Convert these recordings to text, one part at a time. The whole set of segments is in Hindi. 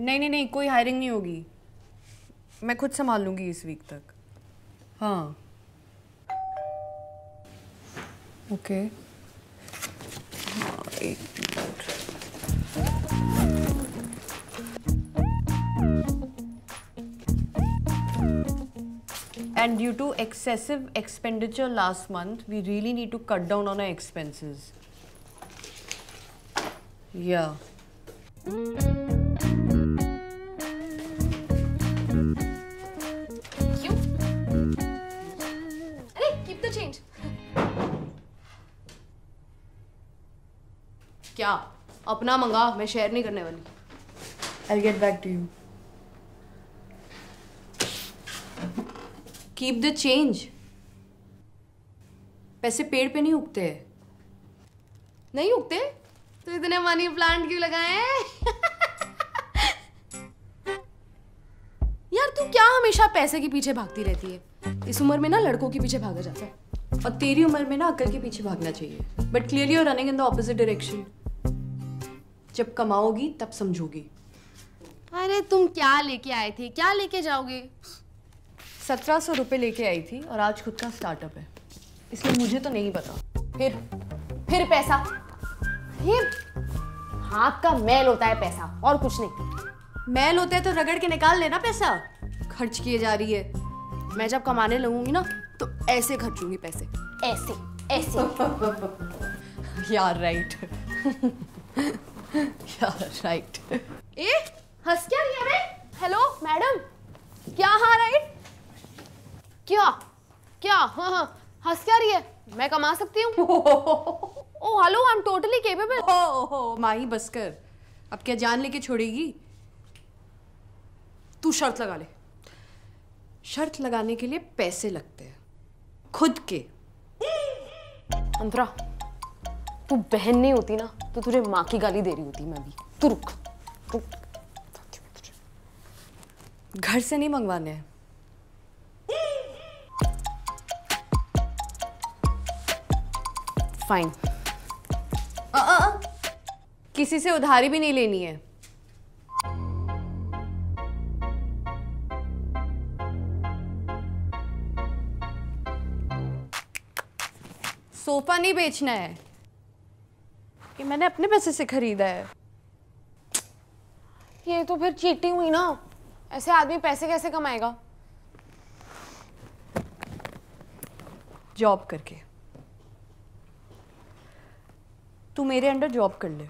नहीं नहीं नहीं, कोई हायरिंग नहीं होगी, मैं खुद संभाल लूँगी इस वीक तक। हाँ ओके। एक minute. And due to excessive expenditure last month we really need to cut down on our expenses. या क्या अपना मंगा, मैं शेयर नहीं करने वाली। I'll get back to you. Keep the change. पैसे पेड़ पे नहीं उगते हैं। नहीं उगते तो इतने मनी प्लांट क्यों लगाए हैं? यार तू क्या हमेशा पैसे के पीछे भागती रहती है? इस उम्र में ना लड़कों के पीछे भागा जाता है और तेरी उम्र में ना अकल के पीछे भागना चाहिए। But clearly you are running in the opposite direction. जब कमाओगी तब समझोगी। अरे तुम क्या लेके आए थे, क्या लेके जाओगे? 1700 रुपये लेके आई थी और आज खुद का स्टार्टअप है, इसलिए मुझे तो नहीं पता। फिर पैसा, ये हाथ का मैल होता है पैसा और कुछ नहीं। मैल होता है तो रगड़ के निकाल लेना। पैसा खर्च किए जा रही है। मैं जब कमाने लगूंगी ना तो ऐसे खर्चूंगी पैसे, ऐसे ऐसे। यार राइट। यार राइट। ए हंस क्या रही है रे? हेलो मैडम, क्या हाँ राइट? क्या हाँ हंस क्या रही है? मैं कमा सकती हूँ। Oh hello, I am totally capable. हो माही बस कर, अब क्या जान लेके छोड़ेगी? तू शर्त लगा ले। शर्त लगाने के लिए पैसे लगते हैं, खुद के। अंतरा तू बहन नहीं होती ना तो तुझे माँ की गाली दे रही होती मैं भी। तू रुक। घर से नहीं मंगवाने हैं। फाइन। किसी से उधारी भी नहीं लेनी है। सोफा नहीं बेचना है, ये मैंने अपने पैसे से खरीदा है। ये तो फिर चीटिंग हुई ना, ऐसे आदमी पैसे कैसे कमाएगा? जॉब करके। तू मेरे अंडर जॉब कर ले।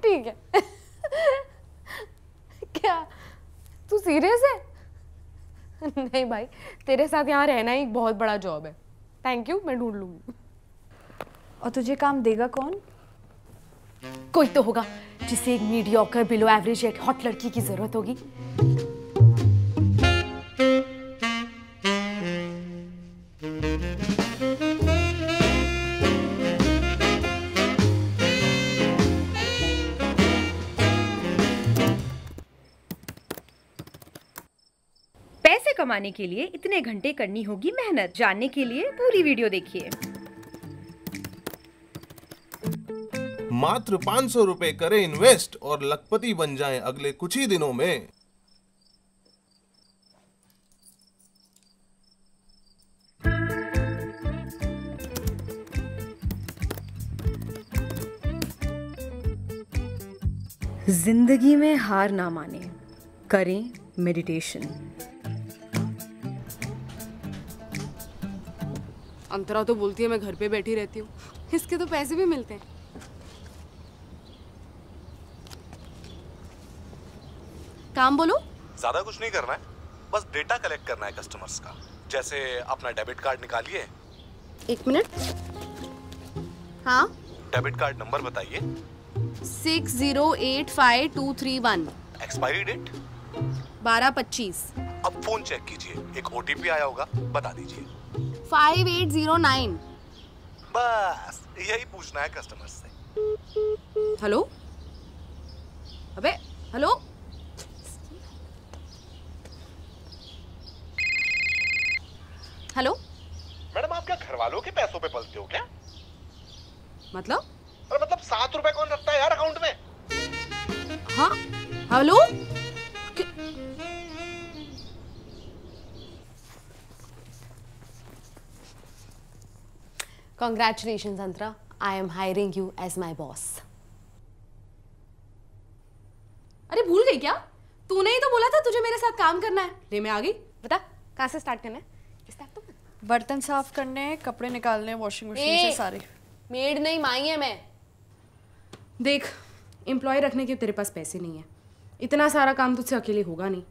ठीक है। क्या तू सीरियस है? नहीं भाई, तेरे साथ यहाँ रहना ही एक बहुत बड़ा जॉब है। थैंक यू, मैं ढूंढ लूंगी। और तुझे काम देगा कौन? कोई तो होगा जिसे एक मीडियोकर, बिलो एवरेज, एक हॉट लड़की की जरूरत होगी। कमाने के लिए इतने घंटे करनी होगी मेहनत। जानने के लिए पूरी वीडियो देखिए। मात्र 500 रुपए करें इन्वेस्ट और लखपति बन जाएं अगले कुछ ही दिनों में। जिंदगी में हार ना माने, करें मेडिटेशन। अंतरा तो बोलती है मैं घर पे बैठी रहती हूँ, इसके तो पैसे भी मिलते हैं। काम बोलो। ज्यादा कुछ नहीं करना है, बस डेटा कलेक्ट करना है कस्टमर्स का। जैसे अपना डेबिट कार्ड निकालिए। एक मिनट। हाँ डेबिट कार्ड नंबर बताइए। 608523 1। Expiry date 12/25। अब फोन चेक कीजिए, एक ओटीपी आया होगा, बता दीजिए। 5809। बस यही पूछना है कस्टमर से। हेलो, अबे हेलो। मैडम आप क्या घर वालों के पैसों पे पलते हो क्या? मतलब? पर मतलब 7 रुपए कौन रखता है यार अकाउंट में? हाँ hello, congratulations Antra, I am hiring you as my boss. अरे भूल गई क्या? तूने ही तो बोला था तुझे मेरे साथ काम करना है। ले मैं आ गई, बता कहाँ से स्टार्ट करना है? स्टार्ट तो कर। बर्तन साफ करने हैं, कपड़े निकालने हैं वॉशिंग मशीन से सारे। मेड नहीं माई है मैं। देख, एम्प्लॉय रखने के तेरे पास पैसे नहीं है, इतना सारा काम तुझसे अकेले होगा नहीं।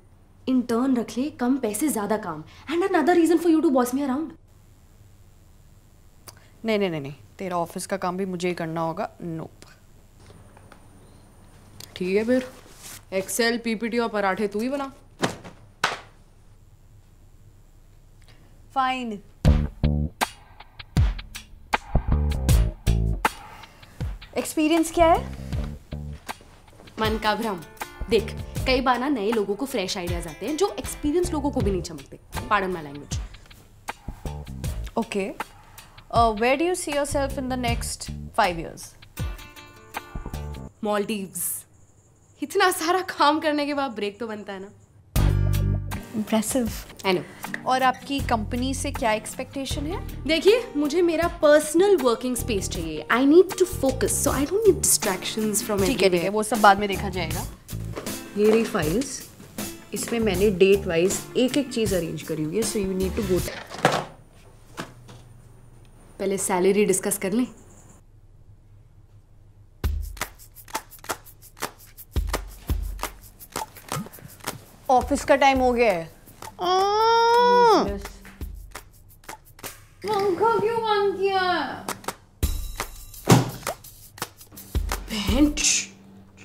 इंटर्न रख ले, कम पैसे ज्यादा काम। And another reason for you to boss me around. नहीं नहीं नहीं, तेरा ऑफिस का काम भी मुझे ही करना होगा। नोप। ठीक है फिर, एक्सेल, पीपीटी और पराठे तू ही बना। फाइन। एक्सपीरियंस क्या है? मन का भ्रम। देख, कई बार ना नए लोगों को फ्रेश आइडियाज आते हैं जो एक्सपीरियंस लोगों को भी नहीं चमकते। Pardon my language. Okay, where do you see yourself in the next 5 years? Maldives. इतना सारा काम करने के बाद ब्रेक तो बनता है ना। Impressive. I know. और आपकी कंपनी से क्या एक्सपेक्टेशन है? देखिए, मुझे मेरा पर्सनल वर्किंग स्पेस चाहिए। I need to focus, so I don't need distractions from everywhere. ठीक है, वो सब बाद में देखा जाएगा। ये रही फाइल्स, इसमें मैंने डेट वाइज एक एक चीज अरेंज करी हुई है, so you need to go there. पहले सैलरी डिस्कस कर लें। ऑफिस का टाइम हो गया है। पंखा क्यों बंद किया? बेंच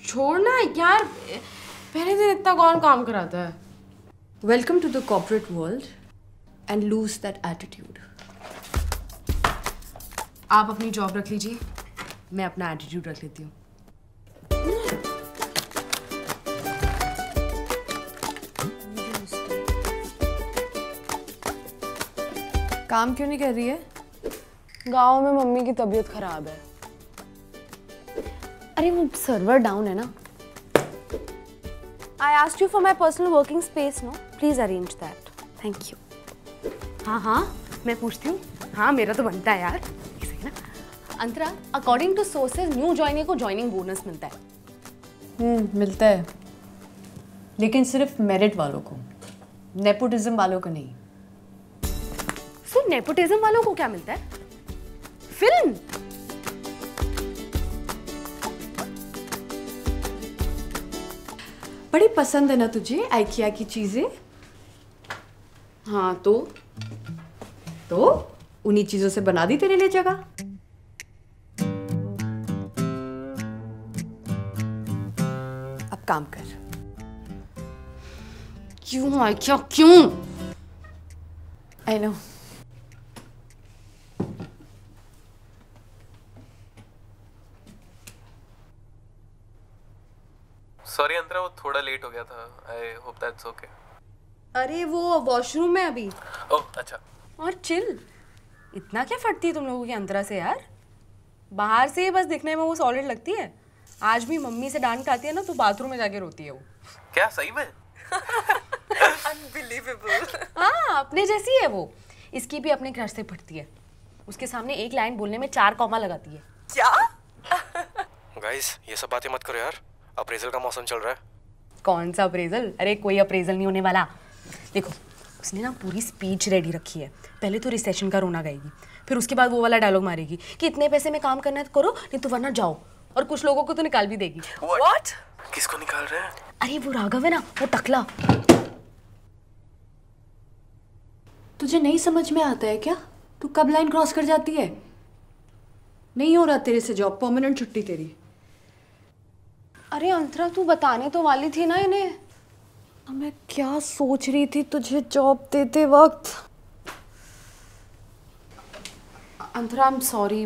छोड़ना है यार, पहले दिन इतना कौन काम कराता है। Welcome to the corporate world and lose that attitude. आप अपनी जॉब रख लीजिए, मैं अपना एटीट्यूड रख लेती हूँ। काम क्यों नहीं कर रही है? गाँव में मम्मी की तबीयत खराब है। अरे वो सर्वर डाउन है ना। I asked you for my personal working space, no? Please arrange that. Thank you. हाँ हाँ मैं पूछती हूँ। हाँ मेरा तो बनता है यार। Antara, according to sources new joiner को ज्वाइनिंग बोनस मिलता है। मिलता है, लेकिन सिर्फ मेरिट वालों को, नेपोटिज्म वालों को नहीं। सो नेपोटिज्म वालों को क्या मिलता है? फिल्म। बड़ी पसंद है ना तुझे IKEA की चीजें। हाँ तो उन्हीं चीजों से बना दी तेरे लिए जगह। काम कर। क्यों IKEA क्यों? I know. सॉरी अंतरा, वो थोड़ा लेट हो गया था। I hope that's okay. अरे वो वॉशरूम में अभी। ओह अच्छा। और चिल, इतना क्या फटती है तुम लोगों की अंतरा से यार? बाहर से ही बस दिखने में वो सॉलिड लगती है। आज भी मम्मी से डांट खाती है ना तो बाथरूम में जाके रोती है वो। क्या सही में? अनबिलीवेबल। हाँ अपने जैसी है वो। इसकी भी अपने क्रश से फटती है, उसके सामने एक लाइन बोलने में 4 कॉमा लगाती है। क्या? गाइस ये सब बातें मत करो यार, अप्रेजल का मौसम चल रहा है। कौन सा अप्रेजल? अरे कोई अप्रेजल नहीं होने वाला। देखो उसने ना पूरी स्पीच रेडी रखी है। पहले तो रिसेशन का रोना गाएगी, फिर उसके बाद वो वाला डायलॉग मारेगी कि इतने पैसे में काम करना है तो करो नहीं तो वरना जाओ, और कुछ लोगों को तो निकाल भी देगी। What? किसको निकाल रहे हैं? अरे वो राघव है ना, वो टकला। तुझे नहीं समझ में आता है क्या? तू कब लाइन क्रॉस कर जाती है? नहीं हो रहा तेरे से जॉब, परमानेंट छुट्टी तेरी। अरे अंतरा तू बताने तो वाली थी ना इन्हें। मैं क्या सोच रही थी तुझे जॉब देते वक्त। अंतरा आई एम सॉरी,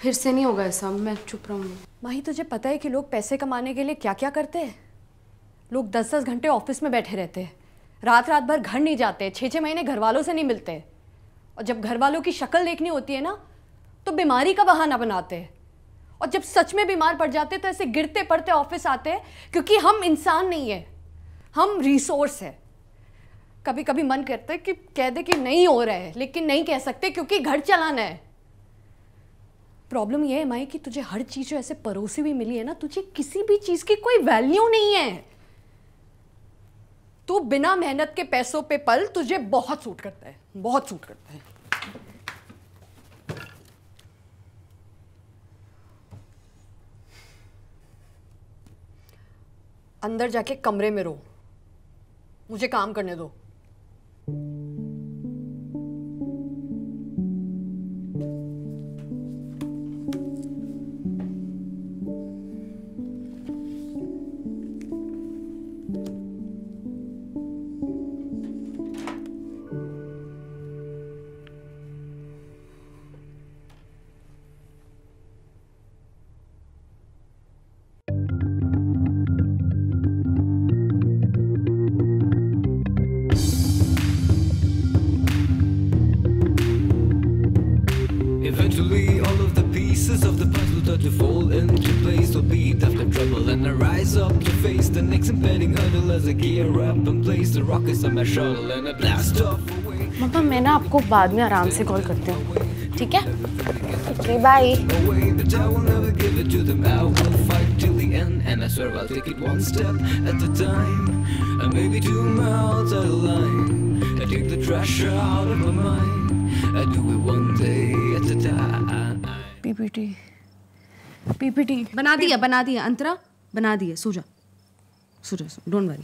फिर से नहीं होगा ऐसा, मैं चुप रहूंगी। माही तुझे पता है कि लोग पैसे कमाने के लिए क्या क्या करते हैं? लोग 10-10 घंटे ऑफिस में बैठे रहते हैं, रात भर घर नहीं जाते, 6-6 महीने घर वालों से नहीं मिलते, और जब घर वालों की शक्ल देखनी होती है ना तो बीमारी का बहाना बनाते हैं। और जब सच में बीमार पड़ जाते तो ऐसे गिरते पड़ते ऑफिस आते हैं, क्योंकि हम इंसान नहीं है, हम रिसोर्स है। कभी कभी मन करता है कि कह दे कि नहीं हो रहा है, लेकिन नहीं कह सकते क्योंकि घर चलाना है। प्रॉब्लम यह है माई कि तुझे हर चीज़ जो ऐसे परोसी हुई मिली है ना, तुझे किसी भी चीज़ की कोई वैल्यू नहीं है। तू बिना मेहनत के पैसों पे पल, तुझे बहुत सूट करता है, बहुत सूट करता है। अंदर जाके कमरे में रो, मुझे काम करने दो। Eventually, all of the pieces of the puzzle that you fall into place will beat after trouble, and I rise up to face the next impending hurdle as I gear up and place the rockets on my shuttle and I blast off away. मम्मा, मैं ना आपको बाद में आराम से कॉल करती हूँ, ठीक है? Okay, bye. पीपीटी बना दिया अंतरा, बना दिया। सूजा don't worry.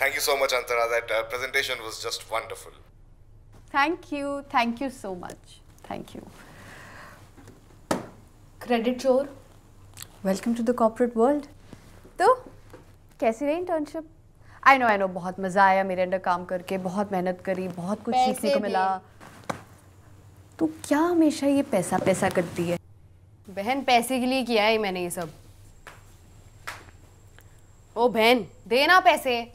Thank you so much Antara, that presentation was just wonderful. Thank you so much, thank you. Credit चोर, welcome to the corporate world. तो कैसी रही इंटर्नशिप? आई नो बहुत मज़ा आया मेरे अंडर काम करके, बहुत मेहनत करी, बहुत कुछ सीखने को मिला। तो क्या हमेशा ये पैसा पैसा करती है? बहन, पैसे के लिए किया है मैंने ये सब। ओ बहन, देना पैसे।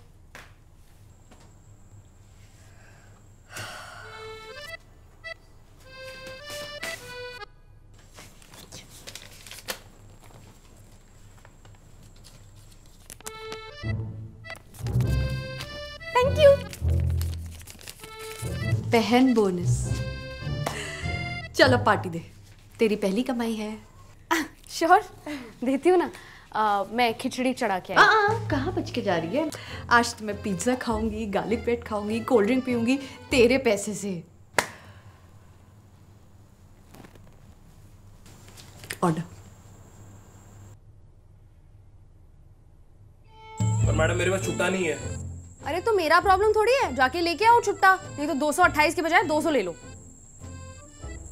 बहन बोनस, चल अब पार्टी दे, तेरी पहली कमाई है। श्योर देती हूँ ना। मैं खिचड़ी चढ़ा के आई। कहाँ बच के जा रही है? आज तो मैं पिज्ज़ा खाऊंगी, गार्लिक ब्रेड खाऊंगी, कोल्ड ड्रिंक पीऊंगी तेरे पैसे से। ऑर्डर। पर मैडम मेरे पास छुट्टा नहीं है। अरे तो मेरा प्रॉब्लम थोड़ी है, जाके लेके आओ छुट्टा, नहीं तो 228 के बजाय 200 ले लो।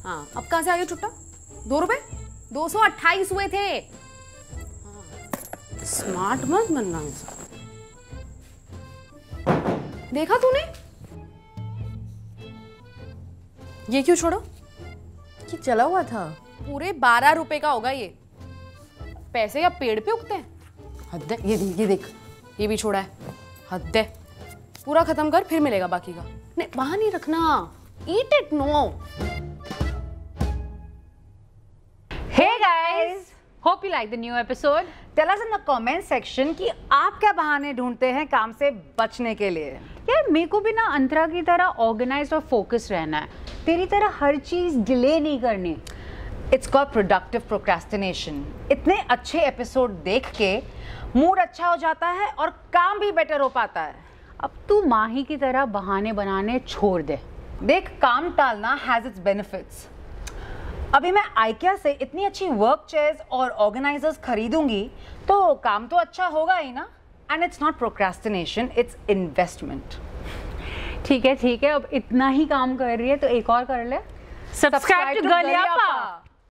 हाँ, अब कहाँ से आ गया छुट्टा? 2 रुपए? 228 हुए थे। हाँ। स्मार्ट मत बनना। देखा तूने? ये क्यों छोड़ो? ये चला हुआ था। पूरे 12 रुपए का होगा ये। पैसे या पेड़ पे उगते हैं। हद है। ये देख, ये भी छोड़ा है। हद है। पूरा खत्म कर, फिर मिलेगा बाकी का। नहीं, वहां नहीं रखना। Eat it, no. Hey guys, hope you like the new episode. Tell us in the comment section कि आप क्या बहाने ढूंढते हैं काम से बचने के लिए। यार मेरे को भी ना अंतरा की तरह ऑर्गेनाइज्ड और फोकस रहना है, तेरी तरह हर चीज डिले नहीं करनी। It's called productive procrastination. इतने अच्छे एपिसोड देख के मूड अच्छा हो जाता है और काम भी बेटर हो पाता है। अब तू माही की तरह बहाने बनाने छोड़ दे। देख, काम टालना हैज़ इट्स बेनिफिट्स। अभी मैं IKEA से इतनी अच्छी वर्क चेयर्स और ऑर्गेनाइजर्स खरीदूंगी तो काम तो अच्छा होगा ही ना। And it's not procrastination, it's investment. ठीक है, अब इतना ही काम कर रही है तो एक और कर ले। Subscribe to गलियापा।